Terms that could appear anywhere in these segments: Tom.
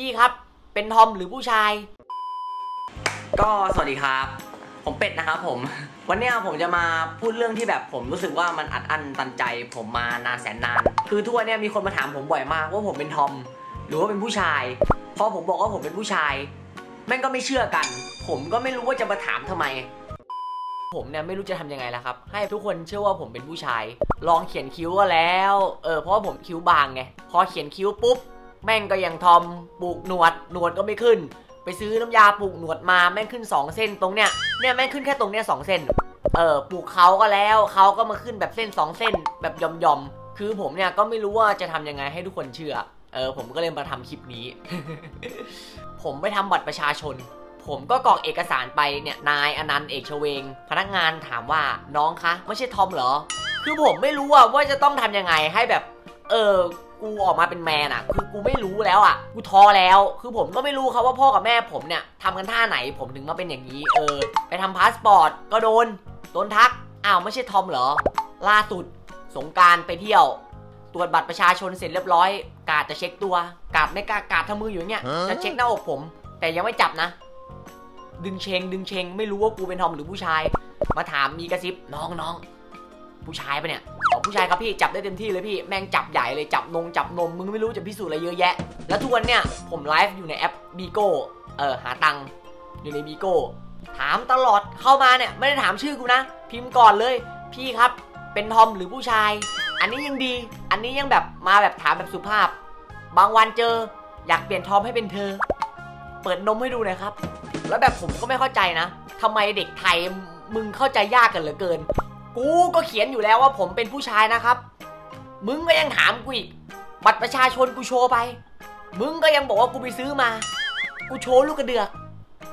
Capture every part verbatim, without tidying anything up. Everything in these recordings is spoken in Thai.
พี่ครับเป็นทอมหรือผู้ชายก็สวัสดีครับผมเป็ดนะครับผมวันนี้ผมจะมาพูดเรื่องที่แบบผมรู้สึกว่ามันอัดอั้นตันใจผมมานานแสนนานคือทุกวันนี้มีคนมาถามผมบ่อยมากว่าผมเป็นทอมหรือว่าเป็นผู้ชายพอผมบอกว่าผมเป็นผู้ชายแม่งก็ไม่เชื่อกันผมก็ไม่รู้ว่าจะมาถามทำไมผมเนี่ยไม่รู้จะทำยังไงแล้วครับให้ทุกคนเชื่อว่าผมเป็นผู้ชายลองเขียนคิ้วก็แล้วเออเพราะผมคิ้วบางไงพอเขียนคิ้วปุ๊บแม่งก็ยังทอมปลูกหนวดหนวดก็ไม่ขึ้นไปซื้อน้ำยาปลูกหนวดมาแม่งขึ้นสองเส้นตรงเนี้ยเนี่ยแม่งขึ้นแค่ตรงเนี้ยสองเส้นเออปลูกเขาก็แล้วเขาก็มาขึ้นแบบเส้นสองเส้นแบบยอมๆคือผมเนี่ยก็ไม่รู้ว่าจะทำยังไงให้ทุกคนเชื่อเออผมก็เลยมาทำคลิปนี้ ผมไปทำบัตรประชาชนผมก็กรอกเอกสารไปเนี่ยนายอนันต์เอกชเวงพนักงานถามว่าน้องคะไม่ใช่ทอมเหรอคือผมไม่รู้ว่าจะต้องทํำยังไงให้แบบเออกูออกมาเป็นแมนอ่ะคือกูไม่รู้แล้วอ่ะกูท้อแล้วคือผมก็ไม่รู้ครับว่าพ่อกับแม่ผมเนี่ยทำกันท่าไหนผมถึงมาเป็นอย่างนี้เออไปทำพาสปอร์ตก็โดนโดนทักอ้าวไม่ใช่ทอมเหรอล่าสุดสงกรานต์ไปเที่ยวตรวจบัตรประชาชนเสร็จเรียบร้อยกาดจะเช็คตัวกาดไม่กล้ากาดทำมืออยู่อย่างเงี้ยจะเช็คหน้าอกผมแต่ยังไม่จับนะดึงเชงดึงเชงไม่รู้ว่ากูเป็นทอมหรือผู้ชายมาถามมีกระซิบน้องน้องผู้ชายปะเนี่ยผู้ชายครับพี่จับได้เต็มที่เลยพี่แม่งจับใหญ่เลยจับนงจับนมมึงไม่รู้จะพิสูจน์อะไรเยอะแยะแล้วทุกวันเนี่ยผมไลฟ์อยู่ในแอปบีโก้เออหาตังค์อยู่ในบีโก้ถามตลอดเข้ามาเนี่ยไม่ได้ถามชื่อกูนะพิมพ์ก่อนเลยพี่ครับเป็นทอมหรือผู้ชายอันนี้ยังดีอันนี้ยังแบบมาแบบถามแบบสุภาพบางวันเจออยากเปลี่ยนทอมให้เป็นเธอเปิดนมให้ดูหน่อยครับแล้วแบบผมก็ไม่เข้าใจนะทำไมเด็กไทยมึงเข้าใจยากกันเหลือเกินกูก็เขียนอยู่แล้วว่าผมเป็นผู้ชายนะครับมึงก็ยังถามกูอีกบัตรประชาชนกูโชว์ไปมึงก็ยังบอกว่ากูไปซื้อมากูโชว์ลูกกระเดือก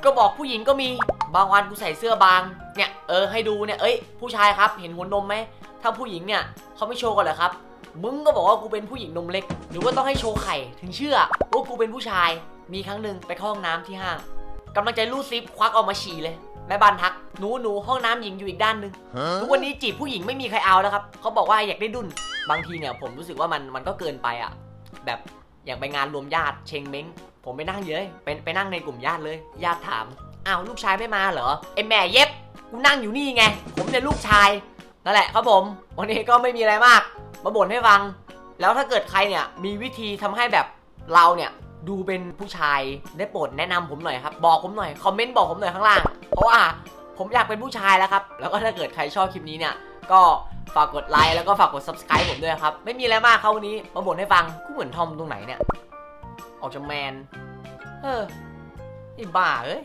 ก็บอกผู้หญิงก็มีบางวันกูใส่เสื้อบางเนี่ยเออให้ดูเนี่ยเอ้ยผู้ชายครับเห็นหัวนมไหมถ้าผู้หญิงเนี่ยเขาไม่โชว์กันเหรอครับมึงก็บอกว่ากูเป็นผู้หญิงนมเล็กหรือว่าต้องให้โชว์ไข่ถึงเชื่อว่ากูเป็นผู้ชายมีครั้งหนึ่งไปเข้าห้องน้ำที่ห้างกำลังใจรูดซิปควักออกมาฉี่เลยแม่บ้านทักหนูหนูห้องน้ำหญิงอยู่อีกด้านนึงทุกวันนี้จีบผู้หญิงไม่มีใครเอาแล้วครับเขาบอกว่าอยากได้ดุนบางทีเนี่ยผมรู้สึกว่ามันมันก็เกินไปอ่ะแบบอยากไปงานรวมญาติเชงเม้งผมไปนั่งเยอะไปไปนั่งในกลุ่มญาติเลยญาติถามอ้าวลูกชายไม่มาเหรอไอแม่เย็บกูนั่งอยู่นี่ไงผมเนี่ยลูกชายนั่นแหละครับผมวันนี้ก็ไม่มีอะไรมากมาบ่นให้ฟังแล้วถ้าเกิดใครเนี่ยมีวิธีทำให้แบบเราเนี่ยดูเป็นผู้ชายได้โปรดแนะนำผมหน่อยครับบอกผมหน่อยคอมเมนต์บอกผมหน่อยข้างล่างเพราะว่าผมอยากเป็นผู้ชายแล้วครับแล้วก็ถ้าเกิดใครชอบคลิปนี้เนี่ยก็ฝากกดไลค์แล้วก็ฝากกด ซับสไครบ์ ผมด้วยครับไม่มีอะไรมากเขาวันนี้มาบ่นให้ฟังกูเหมือนทอมตรงไหนเนี่ยออกจากแมนเออไอ้บ้าเอ้ย